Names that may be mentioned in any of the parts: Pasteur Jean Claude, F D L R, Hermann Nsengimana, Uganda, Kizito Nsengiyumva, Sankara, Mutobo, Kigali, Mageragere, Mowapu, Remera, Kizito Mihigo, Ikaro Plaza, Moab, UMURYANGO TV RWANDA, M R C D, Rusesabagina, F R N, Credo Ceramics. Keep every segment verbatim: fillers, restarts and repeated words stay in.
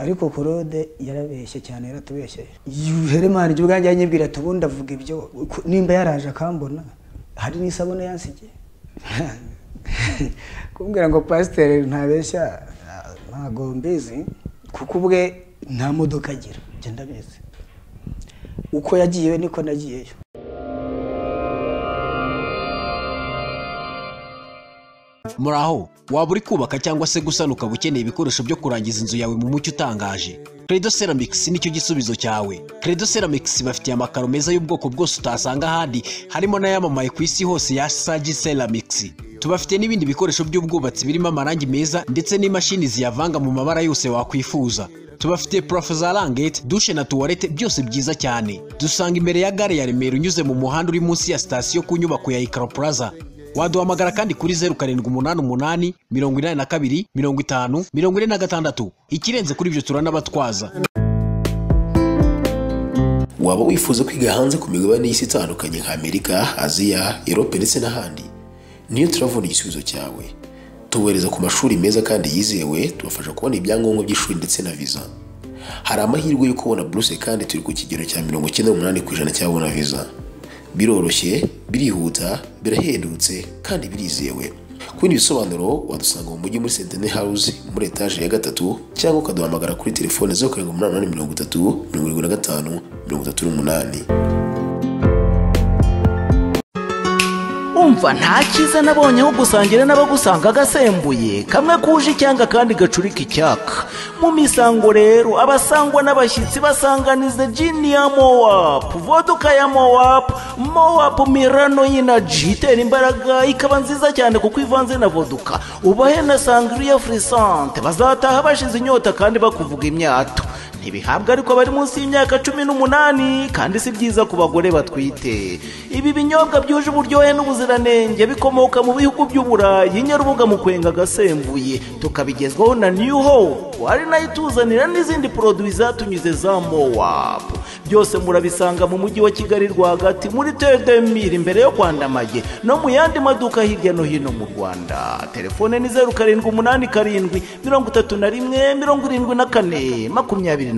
ariko Claude yarabeshye cyane yaratubeshye. Hermann ubwanjye yanyibwira ati ubu ndavuga ibyo nimba yaraje akambona hari n'isabone yansigiye. Kumbwira ngo pasteur ntabeshya ntago mbizi kuko ubwe nta modoka agira njye ndabizi. Uko yagiye niko nagiyeyo. Muraho, waba uri kubaka cyangwa se gusanuka bukeneye ibikoresho byo kurangiza inzu yawe mu mucyo utangaje. Credo Ceramics nicyo gisubizo cyawe. Credo Ceramics bafitiye amakaro meza y'ubwoko bwose utasanga ahandi, harimo n'ayamamaye ku isi hose ya Sage Ceramics. Tubafite n'ibindi bikoresho by'ubwubatsi birimo amarangi meza ndetse n'imashini ziyavanga mu mabara yose wakwifuza. Tubafite prof za langete, dushe na tuwarete byose byiza cyane. Dusanga imbere ya gare ya Remera unyuze mu muhanda uri munsi ya station ku nyubako ya Ikaro Plaza. Waduhamagara kandi kuri zeru karindwi umunani umunani mirongo inani na kabiri mirongo itanu mirongo ine na gatandatu ikirenze kuri byo turanabatwaza. Waba wifuza kwiga hanze ku migabane y'isi itandukanye nka Amerika, Aziya, Europe ndetse n'ahandi? Niyo travel igisubizo cyawe. Tubereza ku mashuri meza kandi yizewe, tubafasha kubona ibyangombwa by'ishuri ndetse na visa. Hari amahirwe yo kubona buruse kandi turi ku kigero cya mirongo icyenda n'umunani ku ijana cyabona visa. Biroroshye, birihuta, birahendutse kandi birizewe. Kwindi bisobanuro wadusanga mu mujyi muri Centene House muri etage ya gatatu cyangwa ukaduhamagara kuri telefone zeru karindwi umunani mirongo itatu mirongo irindwi na gatanu mirongo itatu n'umunani. Umva nta kiza nabonye aho gusangira n'abagusanga gasembuye kamwe kuje cyangwa kandi gacurika icyaka. Mu misango rero abasangwa n'abashyitsi basanganize jini ya Mowapu, voduka ya Mowapu, Mowapu Mirano y'inaji itera imbaraga ikaba nziza cyane kuko ivanze na voduka. Ubahe na sangria frisante bazataha bashize inyota kandi bakuvuga imyato. Ntibihabwa ariko bari munsi y'imyaka cumi n'umunani kandi si byiza ku bagore batwite. Ibi binyobwa byuje uburyohe n'ubuziranenge bikomoka mu bihugu by'Uburayi Nyarubuga mu kwenga gasembuye tukabigezwaho na New Hope wari nayituzanira n'izindi produits zatunyuze za Moab. Byose murabisanga mu mujyi wa Kigali rwagati muri T D M imbere yo kwandamaye no mu yandi maduka hirya no hino mu Rwanda. Telefone ni zeru karindwi umunani karindwi mirongo itatu na rimwe mirongo irindwi na kane makumyabiri.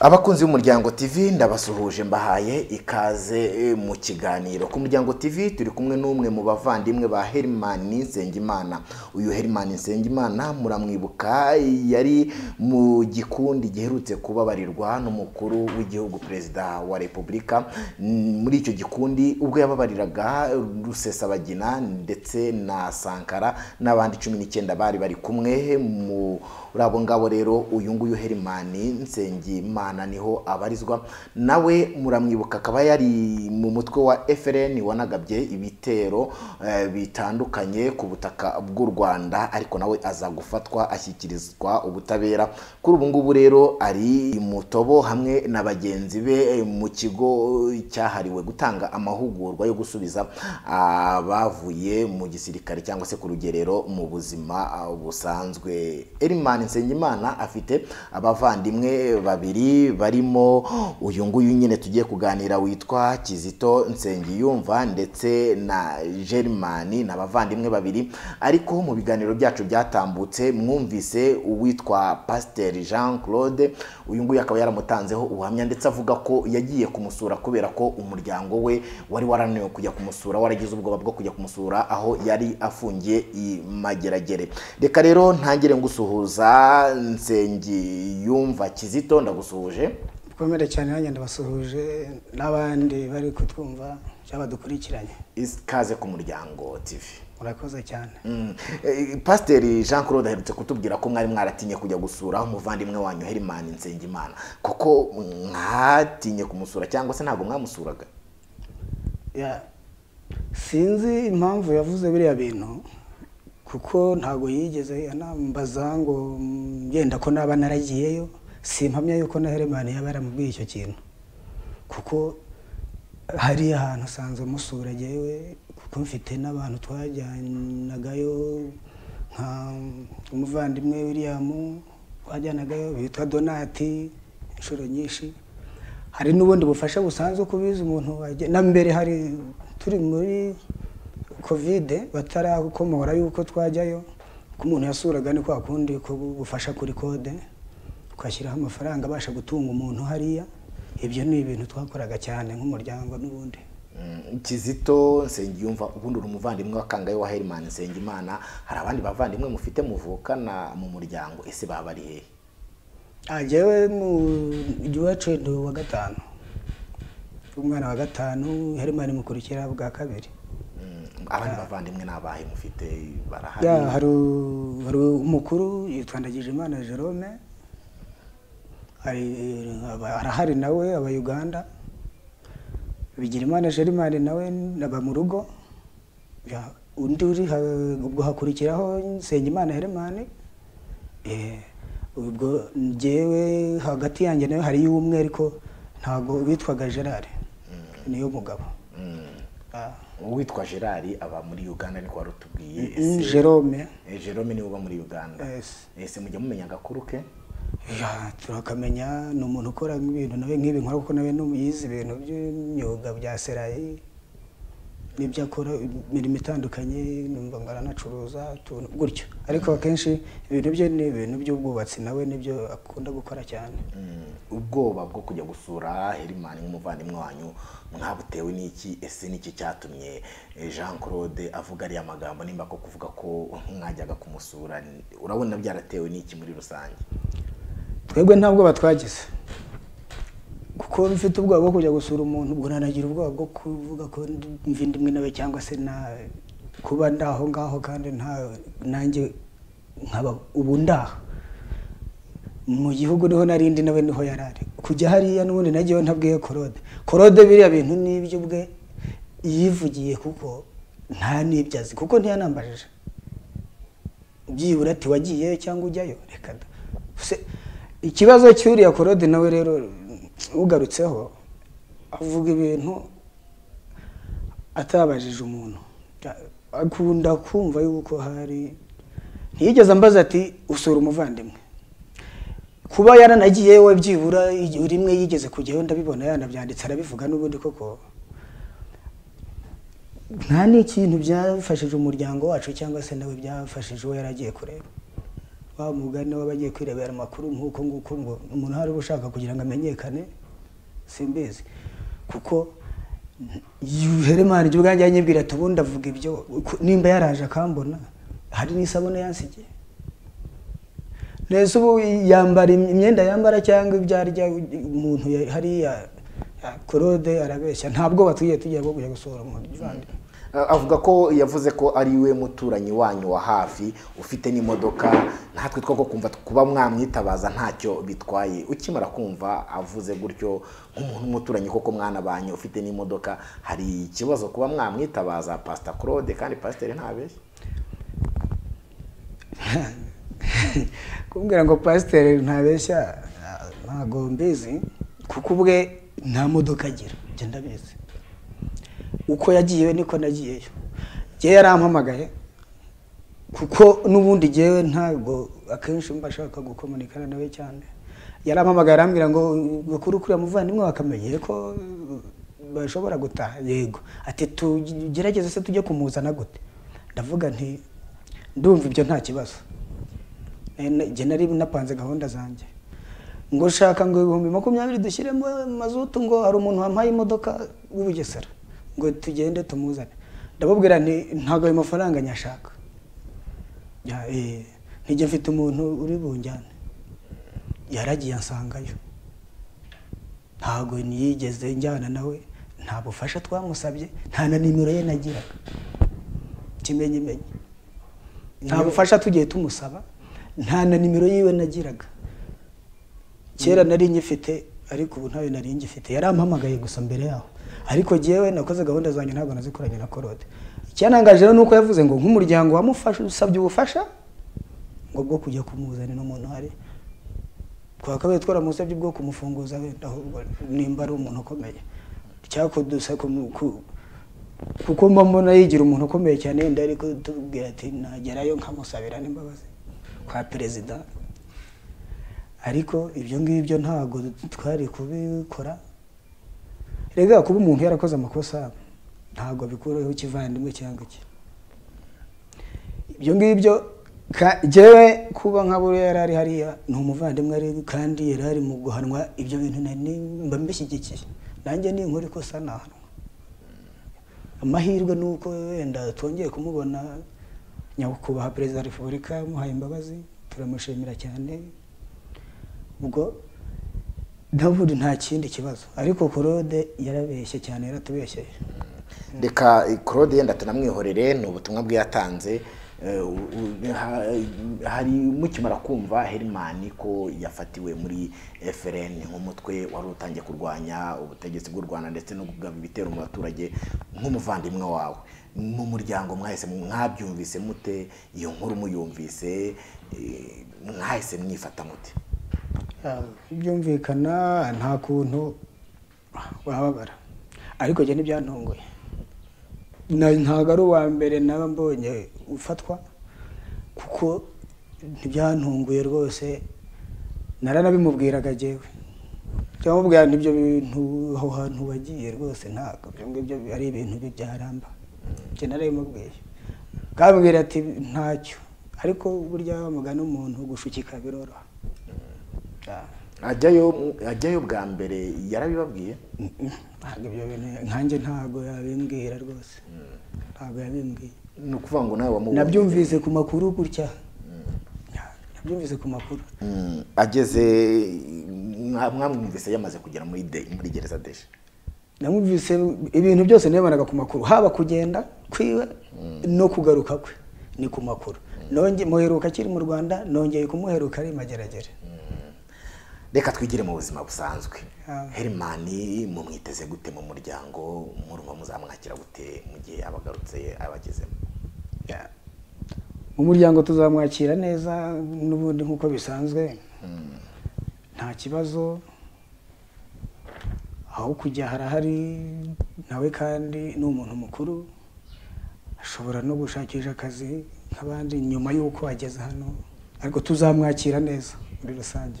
Abakunzi b'Umuryango T V ndabasuhuje mbahaye ikaze mu kiganiro. Ku Umuryango T V turi kumwe n'umwe mu bavandimwe ba Hermann Nsengimana. Uyu Hermann Nsengimana muramwibuka yari mu gikundi giherutse kubabarirwa n'umukuru w'igihugu Perezida wa Repubulika. Muri icyo gikundi ubwo yababariraga Rusesabagina ndetse na Sankara n'abandi cumi n'icyenda bari bari kumwe mu rabo ngabo. Rero uyu nguyu Hermann Nsengimana niho abarizwa, nawe muramwibuka akaba yari mu mutwe wa F D L R wanagabye ibitero uh, bitandukanye ku butaka bw'u Rwanda, ariko nawe aza gufatwa ashyikirizwa ubutabera. Kuri ubu ngubu rero ari Mutobo hamwe na bagenzi be mu kigo cyahariwe gutanga amahugurwa yo gusubiza abavuye uh, mu gisirikare cyangwa se ku rugerero mu buzima uh, busanzwe. Hermann Nsengimana afite abavandimwe babiri barimo uyu nguyu nyine tugiye kuganira witwa Kizito Nsengiyumva ndetse na Germani, n'abavandimwe babiri. Ariko mu biganiro byacu byatambutse mwumvise uwitwa Pasteur Jean Claude. Uyu nguyu akaba yaramutanzeho ubuhamya ndetse avuga ko yagiye kumusura kubera ko umuryango we wari warananiwe kujya kumusura, waragize ubwoba bwo kujya kumusura aho yari afungiye i Mageragere. Reka rero ntangire ngusuhuza Nsengiyumva. Kizito ndagusuhuje. Komere cyane nanjye ndabasuhuje nabandi bari kutwumva cyabadukurikiranye. Ikaze ku Muryango T V. Murakoze cyane. Mm. E, Pasteur Jean Claude aherutse kutubwira ko mwari mwaratinye kujya gusura umuvandimwe wanyu Hermann Nsengimana. Koko mwatinye kumusura cyangwa se ntabwo mwamusuraga? Yeah. Sinzi impamvu yavuze biriya bintu. Kuko ntago yigeze anambaza ngo ngenda ko naba naragiyeyo, simpamya yuko na Hermann yabaramubwiye icyo kintu. Kuko hari ahantu sanze musura jewe kuko mfite n'abantu twajyanagayo nka umuvandimwe William twajyanagayo bitwa Donati inshuro nyinshi. Hari n'ubundi bufasha busanzwe kubiza umuntu na mbere hari turi muri Covid batarakomora yuko twajyayo kumuntu yasuraga ni kwa kundi ko gufasha kuri code kwashyiraho amafaranga abasha gutunga umuntu hariya ibyo ni ibintu twakoraga cyane nk'umuryango n'ubundi. Kizito Nsengiyumva ubundi umuvandimwe wakangayo wa Hermann Nsengimana hari abandi bavandimwe mufite muvukana mu muryango ese babari he? Ajewe mu giwacu wa gatanu umwana wa gatanu Hermann mukurikira bwa kabiri. Abandi bavandimwe nabahe mufite barahari? Ya hari hari umukuru yitwandagije Imana Jerome ari arahari nawe aba Uganda bigira Imana Jerome nawe naba mu rugo ya undi uri ubwo hakurikiraho Nsengimana Hermann eh ubwo njewe hagati yanjye nayo hari y'umwe ariko ntago witwaga Gerard niyo mugabo uwitwa Gerard aba muri Uganda niko warutubwiye Jerome Jerome ni uba muri Uganda ese mujye mumenya gakuruke ya turakamenya no umuntu ukora ibintu nawe nk'ibi nkora kuko nawe n'uyizi ibintu by'imyuga bya serayi nibyo akora imirimo itandukanye numva ngara nacuruza tuntu gutyo ariko akenshi ibintu byo ni ibintu by'ubwubatsi nawe nibyo akunda gukora cyane. Ubwoba bwo kujya gusura Hermann nk'umuvandimwe wanyu mwabutewe n'iki ese n'iki cyatumye Jean Claude avuga ari amagambo nimba ko kuvuga ko mwajyaga kumusura urabona byaratewe n'iki muri rusange? Twebwe ntabwo batwagize kuko mfite ubwoba bwo kujya gusura umuntu ubwo nanagira ubwoba bwo kuvuga ko mvindimwe nawe cyangwa se na kuba ndaho ngaho kandi nta nanjye nkaba ubunda mu gihugu niho narindi nawe niho yarari kujya hariya n'ubundi nagiye ntabwiye Claude Claude biriya bintu nibyo bwe yivugiye kuko nta nibyazi kuko ntiyanambajije byibura ati wagiye cyangwa ujyayo reka ikibazo cyuriya Claude nawe rero ugarutseho avuga ibintu atabajije umuntu akunda kumva yuko hari ntiyigeze ambaza ati usura umuvandimwe kuba yaranagiye we byibura rimwe yigeze kujyayo ndabibona yanabyanditse arabivuga n'ubundi koko nta n'ikintu byafashije umuryango wacu cyangwa se nawe byafashije we yaragiye kureba bamugane wabagiye kwirebera makuru nkuko nguko ngo umuntu hari ushaka kugira ngo amenyekane simbizi kuko Hermann ibyo bwanjye yanyibwira ati ubundi avuga ibyo nimba yaraje akambona hari n'isabune yansigiye neza ubu yambara imyenda yambara cyangwa ibyarya umuntu hari ya Claude arabeshya ntabwo batugiye tugiye bwo kujya gusohora umuntu cyane. Avuga ko yavuze ko ari we muturanyi wanyu wa hafi ufite n'imodoka natwe twako kumva kuba mwamwitabaza ntacyo bitwaye ukimara kumva avuze gutyo nk'umuntu muturanyi koko mwana banyu ufite n'imodoka hari ikibazo kuba mwamwitabaza Pastor Claude kandi Pastor ntabeshye kumbwira ngo Pastor ntabeshya ntagombezi kuko ubwe nta modoka agira je ndabizi uko yagiye niko nagiyeyo je yarampamagaye kuko nubundi jewe ntago akenshi mbashaka gukomunikana nawe cyane yarampamagaye arambira ngo bakuru kuri amuvandimwe bakamenye ko bashobora gutaha yego ati tugerageze se tujye kumuzana gute ndavuga nti ndumva ibyo nta kibazo je nari napanze gahunda zanjye ngo shaka ngo ibihumbi makumyabiri dushyiremo mazutu ngo hari umuntu wampaye imodoka w'ubugesera ngo tugende tumuzane ndababwira nti ntago ayo mafaranga nyashaka ya eh ntige mfite umuntu uri bunjyane yaragiye ansangayo ntago niyigeze njyana nawe nta bufasha twamusabye nta na nimero ye nagiraga kimenye menye nta bufasha tugiye tumusaba nta na nimero yiwe nagiraga kera nari nyifite ariko ubu ntayo nari ngifite yarampamagaye gusa mbere yaho ariko jewe nakoze gahunda zanyu ntabwo nazikoranye na Claude cyanangaje rero nuko yavuze ngo nk'umuryango wamufasha usabye ubufasha ngo bwo kujya kumuzana no muntu hari kwa kabe twara musabye bwo kumufunguza wenda nimba ari umuntu ukomeye cyakoduse kuko mbona yigira umuntu ukomeye cyane nda ariko tubwira ati nagerayo nkamusabira n'imbabazi kwa perezida ariko ibyo ngibyo ntago twari kubikora rega kuba umuntu yarakoze amakosa ntago bikuraho kivandimwe cyangwa iki ibyo ngibyo jewe kuba nka buri yarari hariya n'umuvandimwe ari kandi yarari mu guhanwa ibyo bintu nani mbambishyigikiye nanjye ni nkuri ko sanahano amahirwe nuko wenda tongeye kumubona nyakubaha Perezida wa Repubulika muhaye imbabazi turamushimira cyane ubwo David nta kindi kibazo ariko Claude yarabeshye cyane yaratubeshye ndeka Claude yenda tunamwihorere no butumwa bwiyatanze hari mukimara kumva Hermann ko yafatiwe muri F R N nk'umutwe wari utangiye kurwanya ubutegetsi bw'u Rwanda ndetse no kugaba ibitero mu baturage nk'umuvandimwe wawe mu muryango mwahise mwabyumvise mute iyo nkuru muyumvise mwahise mwifata mute byumvikana nta kuntu wababara ariko je n'ibyantongoye ntaga ari uwa mbere naba mbonye ufatwa kuko ntibyantongoye rwose naranabimubwiraga jewe cyamubwira n'ibyo bintu aho hantu wagiye rwose ntaga byongibyo ari ibintu byaramba je narayimubwiye kabwira ati ntacyo ariko burya bamugana umuntu gushukika biroroha Ajyayo ajyayo bwa mbere yarabibabwiye ntabyo nkanjye ntago yabimbwira rwose ntabwo yabimbwiye no kuvuga ngo nawe wamubonye nabyumvise ku makuru gutya nabyumvise ku makuru ageze mwamwumvise yamaze kugera muri de muri gereza deshe namwumvise ibintu byose nabanaga ku makuru haba kugenda kwiwe no kugaruka kwe ni ku makuru nonge muheruka kiri mu Rwanda nongeye kumuheruka ari mageragere Reka twigire mu buzima busanzwe. Hermann mu mwiteze gute mu muryango murumva muzamwakira gute mu gihe abagarutse abagezemo. Mu muryango tuzamwakira neza n'ubundi nkuko bisanzwe. Nta kibazo aho kujya harahari nawe kandi n'umuntu mukuru ashobora no gushakisha akazi nk'abandi nyuma y'uko ageze hano ariko tuzamwakira neza muri rusange.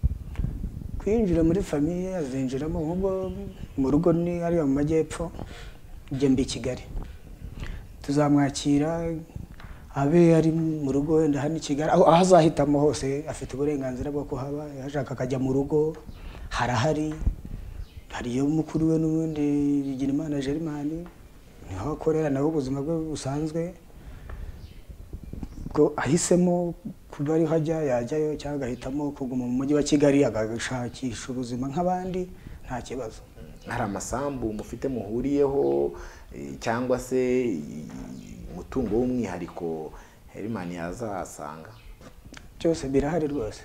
kwinjira muri famiye azinjiramo ubwo mu rugo ni ari mu majyepfo njye mbi Kigali tuzamwakira abe ari mu rugo wenda hani Kigali aho azahitamo hose afite uburenganzira bwo kuhaba yashaka akajya mu rugo harahari hariyo mukuru we n'ubundi Bigira Imana Germain niho akorera nawe ubuzima bwe busanzwe ko ahisemo kuba ari hajya yajyayo cyangwa gahitamo kuguma mu mujyi wa Kigali agashakisha ubuzima nk'abandi nta kibazo hari amasambu mufite muhuriyeho cyangwa se umutungo w'umwihariko Hermann yazasanga cyose birahari rwose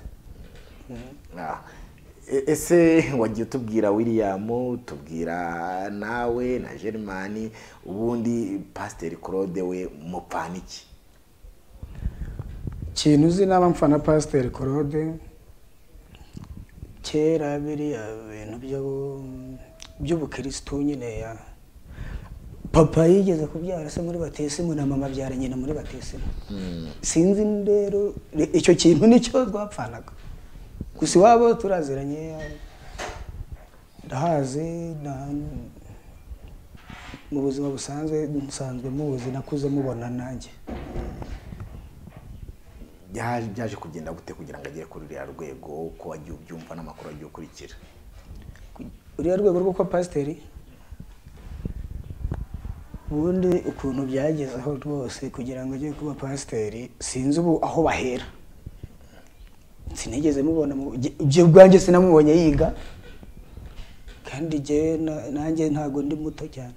ese wagiye tubwira William tubwira nawe na Germain ubundi Pasteur Claude we mupaniki Kintu uzi naba mfana Pasteur Claude kera biri ibintu byo by'ubukristo nyine ya papa yigeze kubyara se muri batisimu na mama byara nyine muri batisimu sinzi ndero icyo kintu nicyo twapfanaga gusa wabo turaziranye ndahazi na mu buzima busanzwe nsanzwe muzi nakuze mubona nanjye yaje byaje kugenda gute kugira ngo agere kuri ya rwego uko wagiye ubyumva namakuru agiye kurikira uri ya rwego rwo kwa Pasteur ubundi ukuntu byageze aho rwose kugira ngo agiye kuba Pasteur sinzi ubu aho bahera sinigeze mubona je bwanjye sinamubonye yiga kandi je nanjye ntago ndi muto cyane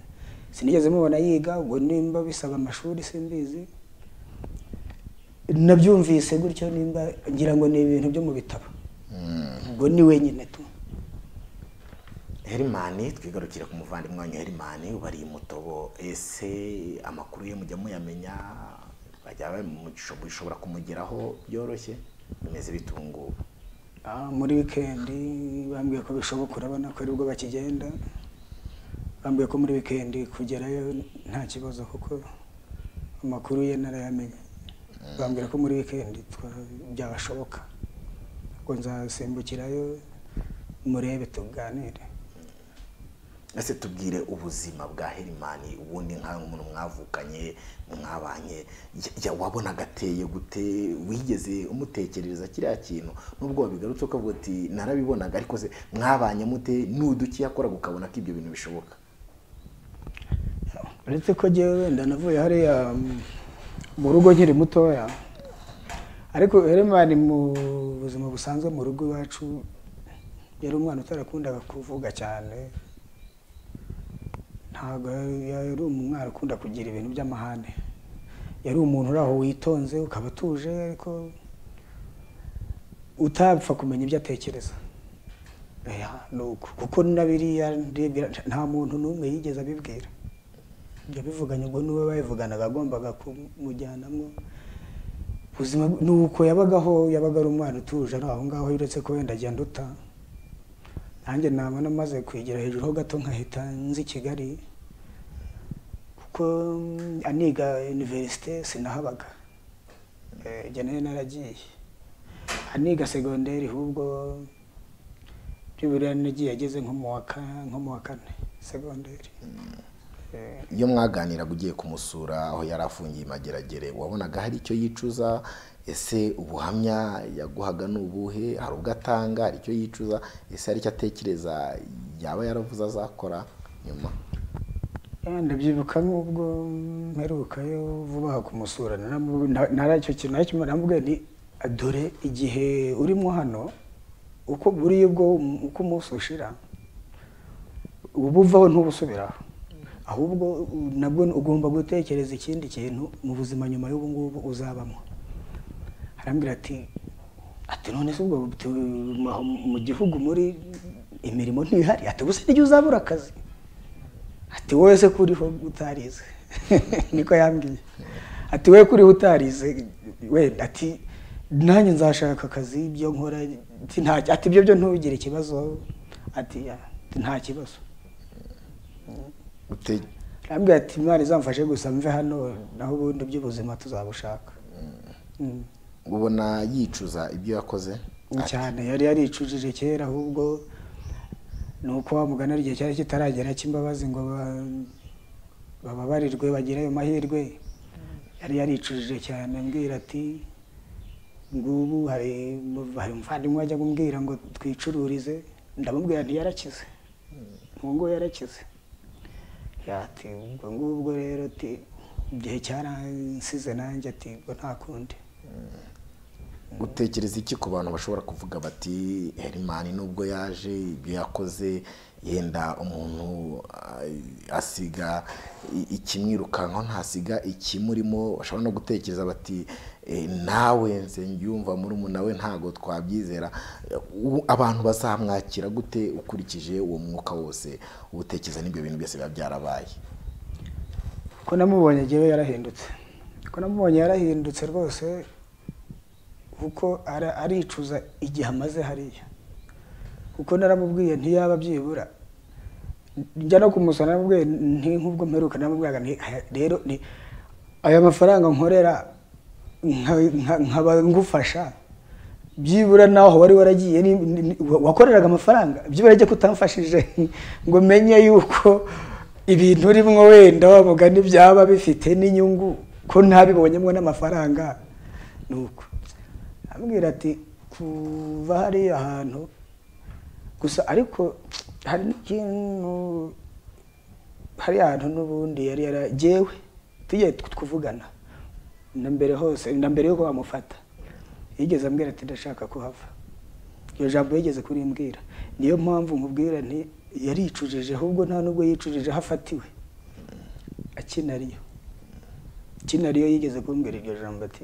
sinigeze mubona yiga ubwo nimba bisaba amashuri simbizi nabyumvise gutyo nimba ngira ngo ni ibintu byo mu bitabo ngo ni wenyine tu Hermann twigarukira ku muvandimwe wanyu Hermann ubari Mutobo ese amakuru ye mujya muyamenya bajya bashobora kumugeraho byoroshye bimeze bitunguwe muri weekend bambwiye ko bishoboka urabona ko rubwo bakigenda bambwiye ko muri weekend kugerayo nta kibazo kuko amakuru ye narayamenye bambwiye ko muri weekend byabashoboka ko nzasimbukirayo murebe tuganire. Ese tubwire ubuzima bwa Hermann ubundi nka umuntu mwavukanye mwabanye wabona gateye gute wigeze umutekerereza kiriya kintu nubwo wabigarutse ukavuga ati narabibonaga ariko se mwabanye mute nuduki yakora gukabona kibyo bintu bishoboka? Uretse ko je wenda navuye hariya mu rugo nkiri mutoya ariko Hermann mu buzima busanzwe mu rugo iwacu yari umwana utarakundaga kuvuga cyane. Ntago yari umwana akunda kugira ibintu by'amahane. Yari umuntu uraho witonze ukabatuje ariko utapfa kumenya ibyo atekereza. Eya nuko kuko nabiriya nta muntu numwe yigeze abibwira. Ibyo bivuganye ngo nuwe bayivuganaga agombaga kumujyanamo. Buzima nuko yabagaho yabaga ari umwana utuje naho ngaho yuretse ko wenda ajya nduta. Nanjye nama namaze kwigira hejuru ho gato nkahita nzi Kigali kuko aniga university sinahabaga eh jene naragiye aniga secondaire hubwo byubura nagiye ageze nko mu waka nko mu wakane secondaire iyo mwaganira gugiye kumusura aho yarafungiye mageragere wabonaga hari icyo yicuza. Ese ubuhamya yaguhaga nubuhe hari ugatanga icyo yicuza ese ari cyo atekereza yaba yaravuza azakora nyuma? Ndabyibuka n'ubwo mperuka yo vuba kumusura naracyo kintu nacyo namvuga ni adore igihe urimo hano uko buri ubwo uko umusushira ubuvaho ntubusubiraho ahubwo nabwo ugomba gutekereza ikindi kintu mu buzima nyuma y'ubu ngubu uzabamo. Arambira ati ati none se ubwo mu gihugu muri imirimo ntihari ati buse n'ijye uzabura akazi ati wowe se kuriho utarize niko yambwiye ati wowe kuriho utarize wenda ati nanjye nzashaka akazi ibyo nkora ati ibyo byo ntugire ikibazo ati nta kibazo arambira ati imana izamfashe gusa mve hano naho ubundi by'ubuzima tuzabushaka. Ubona yicuza ibyo yakoze cyane yari yaricujije kera ahubwo nuko wamugana ari gihe cyari kitaragera cy'imbabazi ngo bababarirwe bagire ayo mahirwe yari yaricujije cyane ambwira ati ngubu hari hari umuvandimwe ajya kumbwira ngo twicururize ndamubwira nti yarakize ngo yarakize yati ngo ubwo rero ati igihe cyaransize nanjye ati ngo ntakundi. Gutekereza iki ku bantu bashobora kuvuga bati Hermann nubwo yaje ibyo yakoze yenda umuntu asiga ikimwirukanko ntasiga ikimurimo bashobora no gutekereza bati nawe Nsengiyumva muri umuntu nawe ntago twabyizera abantu bazamwakira gute ukurikije uwo mwuka wose ubutekereza n'ibyo bintu byose biba byarabaye? Ko namubonye jewe yarahindutse ko namubonye yarahindutse rwose uko ara aricuza igihe amaze hariya kuko naramubwiye nti yaba byibura njya no kumusana namubwiye nti nkubwo mperuka namubwiye nti rero ni aya mafaranga nkorera nkaba ngufasha byibura naho wari waragiye wakoreraga amafaranga byibura ajye kutamfashije ngo menye yuko ibintu rimwe wenda wavuga n'ibyaba bifite n'inyungu ko ntabibonyemwe n'amafaranga nuko ambwira ati kuva hari ahantu gusa ariko hari ikintu hari ahantu n'ubundi yari yaragewe tugiye twuvugana na mbere hose na mbere yuko bamufata yigeze ambwira ati ndashaka kuhava iyo jambo yigeze kuri mbwira niyo mpamvu nkubwira nti yaricujije ahubwo nta nubwo yicujije hafatiwe akinariyo akinariyo yigeze kumbwira iryo jambo ati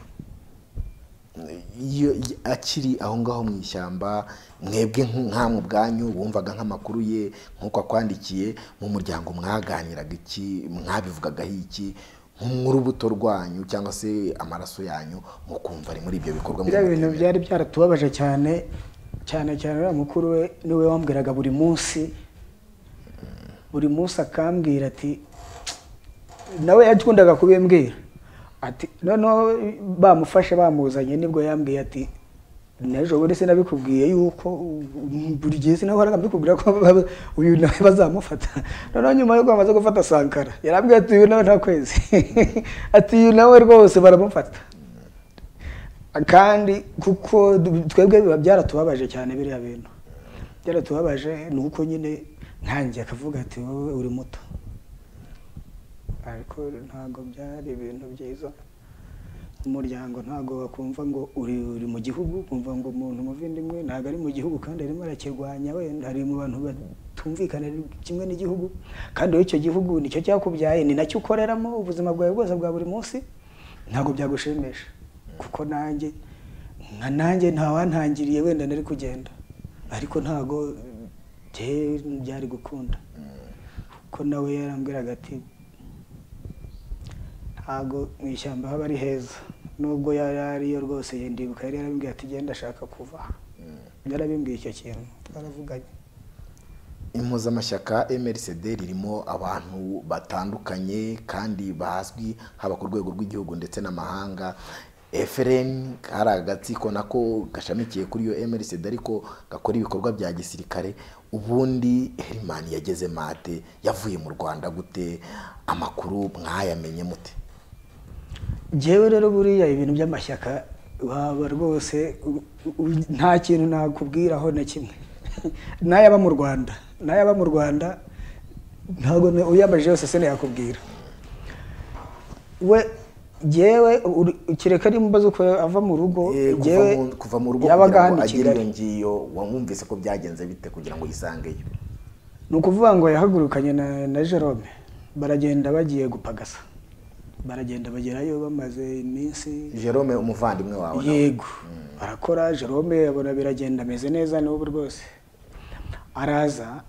iyo akiri aho ngaho mu ishyamba mwebwe nkamwe bwanyu wumvaga nk'amakuru ye nkuko akwandikiye mu muryango mwaganiraga iki mwabivugaga iki nk'urubuto rwanyu cyangwa se amaraso yanyu mukumva ari muri ibyo bikorwa mu bintu byari byaratubabaje cyane cyane cyane mukuru we niwe wambwiraga buri munsi buri munsi akambwira ati nawe yakundaga kubembwira ati noneho bamufashe bamuzanye nibwo yambwiye ati nejo buri se nabikubwiye yuko buri gihe sinahora ngambikubwira ko uyu nawe bazamufata noneho nyuma yo kwamaza gufata Sankara yarambwiye ati uyu nawe nta kwezi ati uyu nawe rwose baramufata kandi kuko twebwe biba byaratubabaje cyane biriya bintu byaratubabaje nuko nyine nkanjye akavuga ati wowe uri muto ariko ntago byari ibintu byiza umuryango ntago bakumva ngo uri uri mu gihugu kumva ngo umuntu muvindimwe ntago ari mu gihugu kandi arimo arakirwanya wenda ari mu bantu batumvikana kimwe n'igihugu kandi icyo gihugu nicyo cyakubyaye ni nacyo ukoreramo ubuzima bwawe bwose bwa buri munsi ntago byagushimisha kuko nanjye nka nanjye ntawantangiriye wenda nari kugenda ariko ntago byari gukunda kuko nawe yarambwiraga ati ago mwishyamba haba ari heza nubwo yari yo rwose yendibuka yari yarambwiye ati genda ashaka kuva yarabimbwiye icyo kintu twaravuganye impuza amashyaka M R C D ririmo abantu batandukanye kandi bazwi haba ku rwego rw'igihugu ndetse n'amahanga F R N hari agatsiko nako gashamikiye kuri yo M R C D ariko gakora ibikorwa bya gisirikare ubundi Hermann yageze mate yavuye mu Rwanda gute amakuru mwayamenye mute jewe rero buriya ibintu by'amashyaka baba rwose nta kintu nakubwiraho na kimwe nayaba mu Rwanda nayaba mu Rwanda ntago uyabaje yose se yakubwira we jewe kireka ari mbazo ko ava mu rugo jewe kuva mu rugo agira ngiyo wamwumvise ko byagenze bite kugira ngo yisangeyo nuko uvuga ngo yahagurukanye na na Jerome baragenda bagiye gupagasa baragenda bagerayo bamaze iminsi Jerome umuvandimwe wawe yego barakora Jerome abona biragenda meze neza n'ubu rwose araza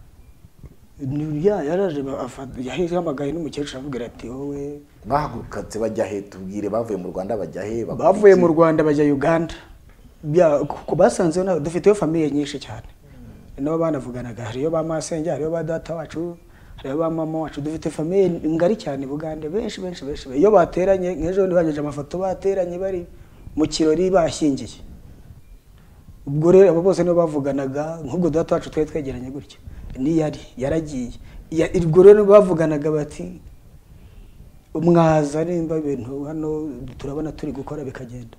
n'uya yaraje afata yahamagaye n'umukecuru avugira ati wowe bahagurukatse bajya he tubwire bavuye mu Rwanda bajya he bavuye mu Rwanda bajya Uganda ko basanze na dufite yo famille nyinshi cyane nabo banavuganaga hariyo ba masenge hariyo ba data wacu reba mama wacu dufite famille ngari cyane Bugande benshi benshi benshi iyo bateranye nkejo nibagije amafoto bateranye bari mu kirori bashingiye ubwo rero abo bose no bavuganaga nkubwo data wacu twe twegeranye gutyo ni yari yaragiye irwo rero bavuganaga bati umwaza nimba ibintu hano turabona turi gukora bikagenda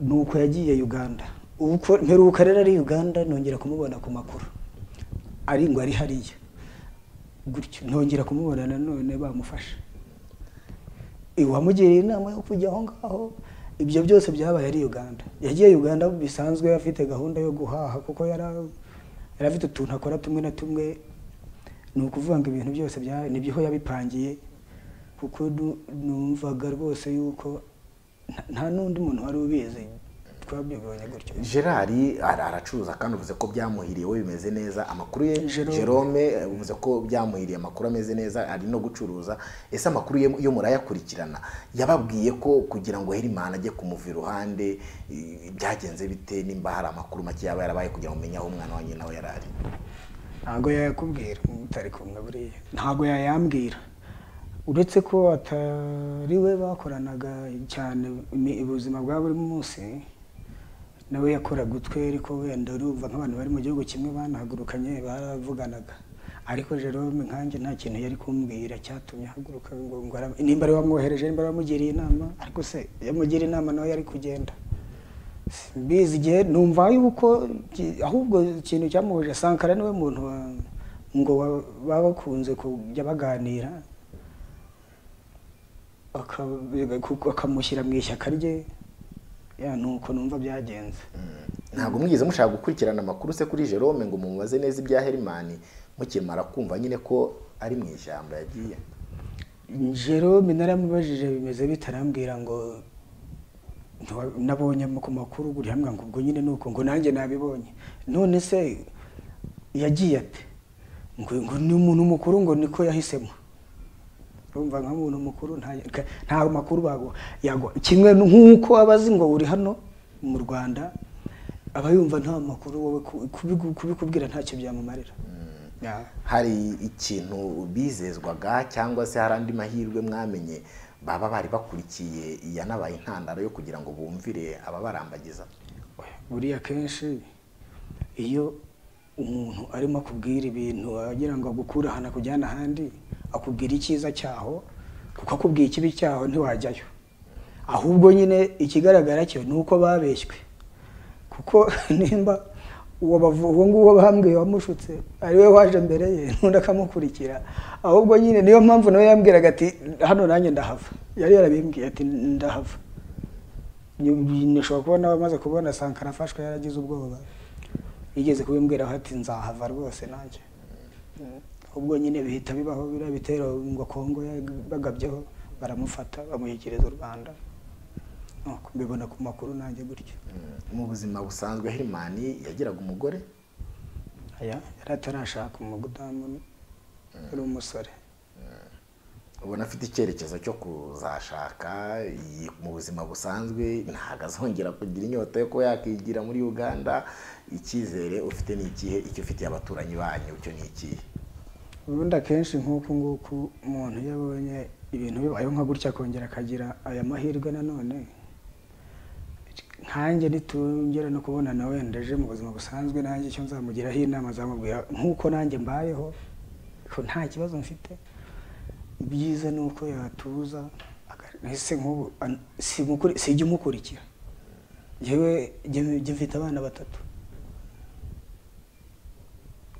nuko yagiye Uganda uko mperuka rero ari Uganda nongera kumubona ku makuru ari ngo ari hariye gutyo nongera kumubona nanone bamufasha iwamugiriye inama yo kujya aho ngaho ibyo byose byabaye ari Uganda yagiye Uganda bisanzwe afite gahunda yo guhaha kuko yara yarafite utuntu akora tumwe na tumwe ni ukuvuga ngo ibintu byose bya nibyo yabipangiye kuko numvaga rwose yuko nta n'undi muntu wari ubizi twabyibonye gutyo Gerard aracuruza kandi uvuze ko byamuhiriye we bimeze neza amakuru ye Jerome uvuze ko byamuhiriye amakuru ameze neza ari no gucuruza ese amakuru ye yo murayakurikirana yababwiye ko kugira ngo Hermann ajye kumuva iruhande byagenze bite nimba hari amakuru make yaba yarabaye kugira umenye aho umwana wanyu nawe yarari ntago yakubwira utari kumwe buriya ntago yayambwira uretse ko atariwe bakoranaga cyane ubuzima bwa buri munsi nawe yakora gutwere ko wenda urumva nk'abantu bari mu gihugu kimwe banahagurukanye baravuganaga ariko Jerome nkanjye nta kintu yari kumbwira cyatumye haguruka ngo nimba ari wamwohereje nimba wamugiriye inama ariko se yamugira inama nawe yari kugenda mbizi gihe numva yuko ahubwo ikintu cyamuhoje Sankara niwe muntu ngo babakunze kujya baganira akamushyira mu ishyaka rye ya nuko numva byagenze. Ntabwo mwigeze mushaka gukurikirana amakuru se kuri Jerome ngo mumubaze neza ibya Hermann mukimara kumva nyine ko ari mu ijambo yagiye. Jerome naramubajije bimeze bitarambwira ngo nabonye mu makuru guri hamwe ngo ubwo nyine nuko ngo nanjye nabibonye. None se yagiye ate? Ngo ngo ni umuntu mukuru ngo niko yahisemo. Rumva nka umuntu mukuru nta nta makuru bago yago kimwe nkuko abazi ngo uri hano mu Rwanda abayumva nta makuru wowe kubikubwira ntacyo byamumarira. Hari ikintu bizezwaga cyangwa se hari andi mahirwe mwamenye baba bari bakurikiye yanabaye intandaro yo kugira ngo bumvire ababarambagiza. Buriya kenshi iyo umuntu arimo kubwira ibintu agira ngo agukura hana kujyana handi akubwira ikiza cyaho kuko akubwira ikibi cyaho ntiwajyayo ahubwo nyine ikigaragara cyo nuko babeshywe kuko nimba uwo bavuho ngo uwo bahambwiye wamushutse ari we waje mbere ye nunda kamukurikira ahubwo nyine niyo mpamvu nawe yambwiraga ati hano nanjye ndahava yari yarabimbwiye ati ndahava nishobora kubona bamaze kubona Sankara afashwe yaragize ubwoba igeze kubimbwira ati nzahava rwose nanjye ubwo nyine bihita bibaho birabitera ngo Kongo bagabyeho baramufata bamuhikireza u Rwanda nako mbibona ku makuru nanjye buryo mu buzima busanzwe Hermann yagiraga umugore aya yaratarashaka umugudamu ari umusore ubona afite icyerekezo cyo kuzashaka mu buzima busanzwe ntagazongera kugira inyota yo ko yakigira muri Uganda ikizere ufite n'ikihe icyo ufite abaturanyi banyu cyo n'ikihe Urunda kenshi nkuko nguko umuntu yabonye ibintu bibaye nka gutya kongera akagira aya mahirwe nanone nkanjye nitungera no kubona nawe ndeje mu buzima busanzwe nanjye cyo nzamugiraho inama zamubwira nkuko nanjye mbayeho ko nta kibazo mfite byiza nuko yatuza agahise nkubu simukuri sije umukurikira yewe je mfite abana batatu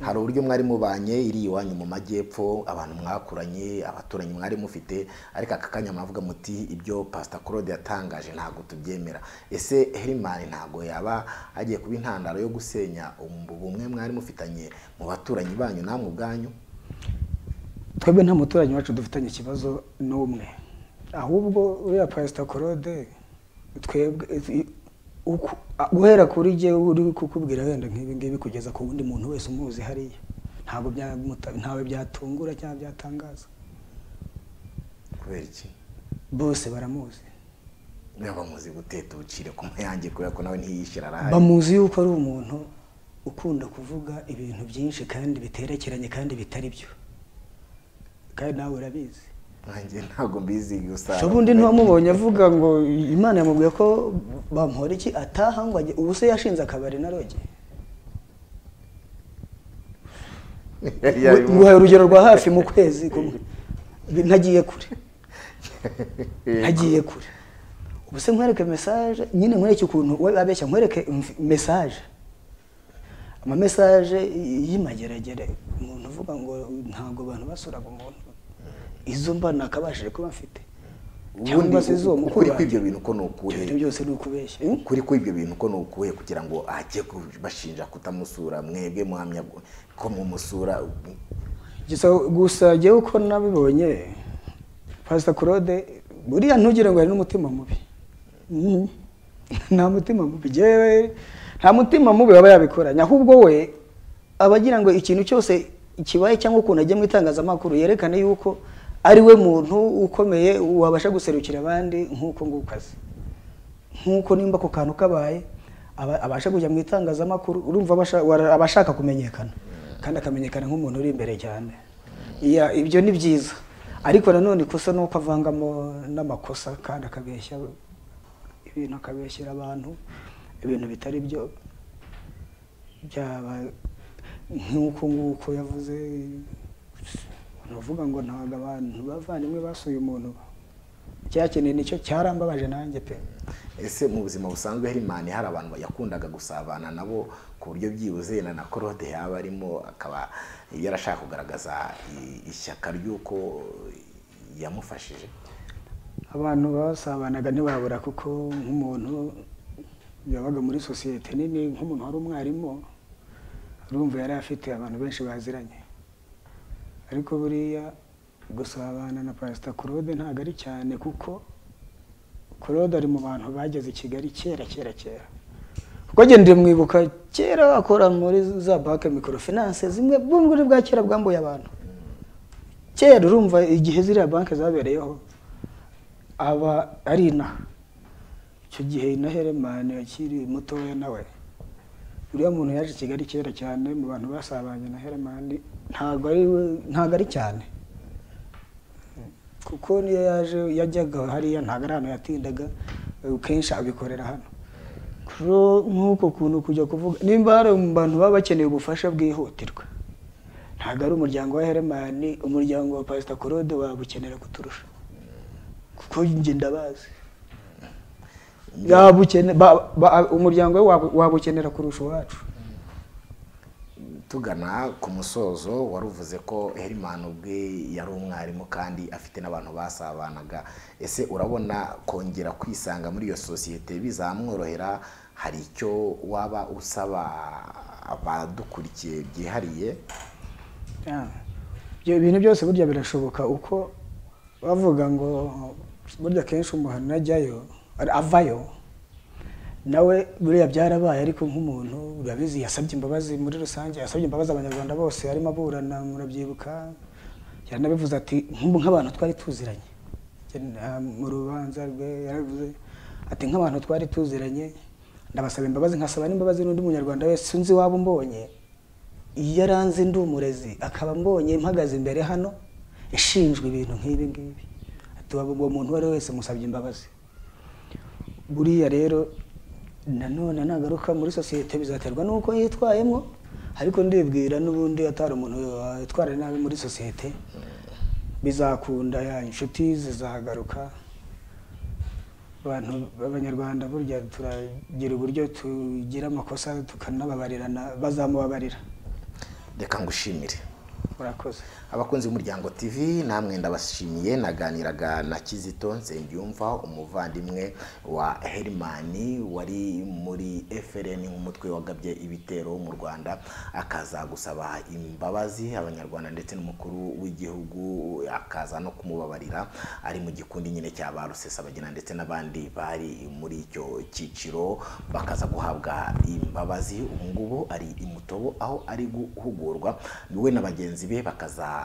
hari uburyo mwari mubanye iri iwanyu mu majyepfo abantu mwakuranye abaturanyi mwari mufite ariko akakanya mwavuga muti ibyo Pasteur Claude yatangaje ntago tubyemera ese Hermann ntago yaba agiye kuba intandaro yo gusenya umubumwe mwari mufitanye mu baturanyi banyu namwe ubwanyu twebwe nta muturanyi wacu dufitanye ikibazo n'umwe ahubwo ya Pasteur Claude twebwe guhera kuri je uri kukubwira wenda nk'ibi ngibi kugeza ku wundi muntu wese umuzi hariya ntabwo ntawe byatungura cyangwa byatangaza kubera iki bose baramuzi n'abamuzi guteta ucire ku mayange kuko nawe ntiyishira arahaye bamuzi yuko ari umuntu ukunda kuvuga ibintu byinshi kandi biterekeranye kandi bitari byo kandi nawe urabizi Ange ntago mbizi gusa. Shobundi ntiwamubonye avuga ngo Imana yamubwiye ko bampora iki ataha ngo aje ubuse yashinze akabare naroge. Guha urugero rwa hafi mu kwezi kumwe. Ntagiye kure. Ntagiye kure. Ubuse nkwereke message nyine nkwereke ikintu abeshya nkwereke message. Ama message yimageragere umuntu uvuga ngo ntago abantu basuraga umuntu. Izo mbana kabashije kuba mfite cyangwa se zo mukuri kwibyo bintu ko nokuhe byose n'ukubeshya kuri kwibyo bintu ko nokuhe kugira ngo ajye kubashinja kutamusura mwebwe muhamya ko mu musura gusa gusa je uko nabibonye Pasteur Claude buriya ntugira ngo ari n'umutima mubi nta mutima mubi jewe nta mutima mubi baba yabikoranya ahubwo we abagira ngo ikintu cyose ikibaye cyangwa uko naje mwitangaza makuru yerekane yuko ari we muntu ukomeye wabasha guserukira abandi nkuko ngukaze nkuko nimba ko kantu kabaye abasha kujya mu itangazamakuru urumva abashaka kumenyekana kandi akamenyekana nk'umuntu uri imbere cyane iya ibyo ni byiza ariko nanone ikosa nuko avangamo n'amakosa kandi akabeshya ibintu akabeshyira abantu ibintu bitari byo byaba nk'uko nguko yavuze navuga ngo ntaga abantu bavanywe basuye umuntu cyakeneye nicyo cyarambabaje nanjye pe. Ese mu buzima busanzwe Hermann hari abantu yakundaga gusabana nabo ku buryo byibuze na Claude yaba arimo akaba yarashaka kugaragaza ishyaka ryuko yamufashije? Abantu basabanaga ntibabura kuko nk'umuntu yabaga muri societe nini nk'umuntu wari umwarimu urumva yari afite abantu benshi baziranye, ariko buriya gusabana na Pasteur Claude ntago ari cyane kuko Claude ari mu bantu bageze Kigali kera kera kera kuko gende mwibuka kera akora muri za bank microfinance zimwe bw'umugore bwa kera bwamboye abantu kera urumva igihe ziriya bank zabereyeho aba ari na cyo gihe na Hermann yakiri mutoya nawe uriya muntu yaje Kigali kera cyane mu bantu basabanye na Hermann ntago ari ntago ari cyane kuko niyo yaje yajyaga hariya ntagarano yatindaga ukensha abikorera hano kuro nkuko kuntu kujya kuvuga nimba hari abantu babakeneye ubufasha bwihutirwa ntago ari umuryango wa Hermann umuryango wa Pasteur Claude wabukenera kuturusha kuko nje ndabazi yabukene umuryango we wabukenera kurusha wacu. Tugana ku musozo waruvuze ko Hermann ubwe yari umwarimu kandi afite n'abantu basabanaga, ese urabona kongera kwisanga muri iyo societe bizamworohera? Hari icyo waba usaba abadukurikiye byihariye? Ibyo bintu byose burya birashoboka uko bavuga ngo burya kenshi umuhana najyayo avayo nawe buriya byarabaye, ariko nk'umuntu urabizi yasabye imbabazi muri rusange, yasabye imbabazi abanyarwanda bose harimo aburana murabyibuka yaranabivuze ati nk'abantu twari tuziranye mu rubanza rwe yaravuze ati nk'abantu twari tuziranye ndabasaba imbabazi nkasaba n'imbabazi n'undi munyarwanda wese unzi wabo mbonye yaranze ndi umurezi akaba mbonye mpagaze imbere hano ishinjwe ibintu nk'ibi ngibi ati wabo umuntu wari wese musabye imbabazi. Buriya rero nanone nagaruka muri societe bizaterwa nuko yitwayemo, ariko ndibwira n'ubundi atari umuntu yitwara nabi muri societe bizakunda ya inshuti zizagaruka abantu b'abanyarwanda burya turagira uburyo tugira amakosa tukanababarirana bazamubabarira. Reka ngushimire. Murakoze abakunzi b'Umuryango T V, namwe ndabashimiye. Naganiraga na Kizito Nsengimana umuvandimwe wa Hermann wari muri F D L R nk'umutwe wagabye ibitero mu Rwanda akaza gusaba imbabazi abanyarwanda ndetse n'umukuru w'igihugu akaza no kumubabarira, ari mu gikundi nyine cy'abarusesabagina ndetse n'abandi bari muri icyo cyiciro bakaza guhabwa imbabazi. Ubu ngubu ari i Mutobo aho ari guhugurwa we na bagenzi be bakaza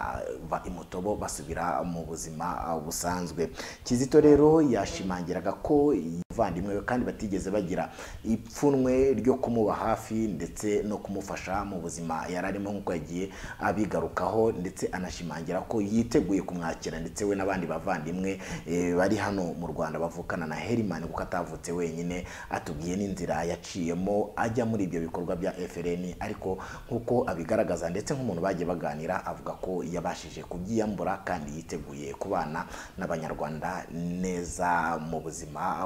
ba Mutobo basubira mu buzima busanzwe. Kizito rero yashimangiraga ko ivandimwe kandi batigeze bagira ipfunwe ryo kumuba hafi ndetse no kumufasha mu buzima yararimo nkuko yagiye abigarukaho, ndetse anashimangira ko yiteguye kumwakira ndetse we n'abandi bavandimwe e, bari hano mu Rwanda bavukana na Hermann kuko atavutse wenyine, atubwiye n'inzira yaciyemo ajya muri ibyo bikorwa bya F D L R ariko nkuko abigaragaza ndetse nk'umuntu bagiye bagana avuga ko yabashije kubyiyambura kandi yiteguye kubana n'abanyarwanda neza mu buzima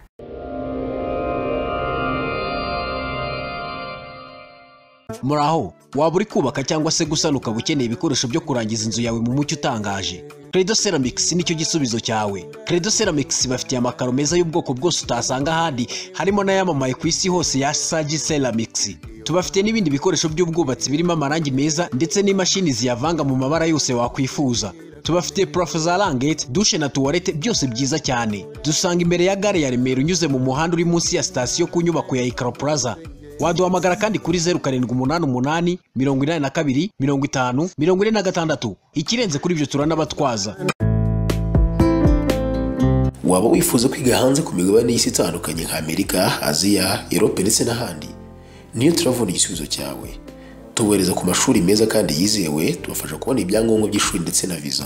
Muraho, waba uri kubaka cyangwa se gusana ukaba ukeneye ibikoresho byo kurangiza inzu yawe mu mucyo utangaje? Credo Ceramics nicyo gisubizo cyawe. Credo Ceramics bafitiye amakaro meza y'ubwoko bwose utasanga ahandi, harimo n'ayamamaye ku isi hose ya Sagi Ceramics. Tubafite n'ibindi bikoresho by'ubwubatsi birimo amarangi meza ndetse n'imashini ziyavanga mu mabara yose wakwifuza. Tubafite prof za langete, dushe na tuwarete byose byiza cyane. Dusanga imbere ya gare ya Remera unyuze mu muhanda uri munsi ya station ku nyubako ya Ikaro Plaza. Waduhamagara kandi kuri zeru karindwi umunani umunani mirongo inani na kabiri mirongo itanu mirongo ine na gatandatu. Ikirenze kuri ibyo turanabatwaza. waba wifuza kwiga hanze ku migabane y'isi itandukanye nka Amerika, Aziya, Europe ndetse n'ahandi, niyo turavuna igisubizo cyawe. Tubereza ku mashuri meza kandi yizewe, tubafasha kubona ibyangombwa by'ishuri ndetse na visa.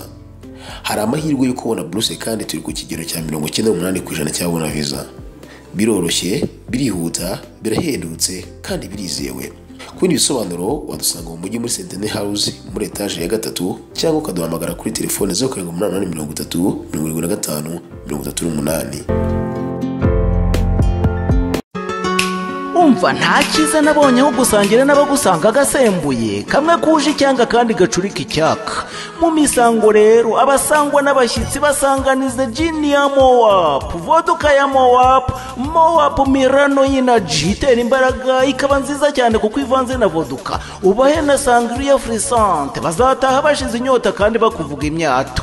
Hari amahirwe yo kubona buruse kandi turi ku kigero cya mirongo icyenda n'umunani ku ijana cyabona visa. Biroroshye, birihuta, birahendutse kandi birizewe. Kundi bisobanuro wadusanga mu mujyi muri Centenary House muri etage ya gatatu cyangwa ukaduhamagara kuri telefone zero karindwi umunani mirongo itatu mirongo itatu mirongo itatu n'umunani. Umva nta cyiza nabonye aho gusangira n'abagusanga gasembuye kamwe kuje cyangwa kandi gacurika icyaka mu misango. Rero abasangwa n'abashyitsi basanganize jini ya Moab, vodka ya Moab, Moab Mirano Energy itera imbaraga ikaba nziza cyane kuko ivanze na vodka, ubahe na sangria frisante bazataha bashize inyota kandi bakuvuga imyato.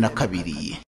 na kabiri.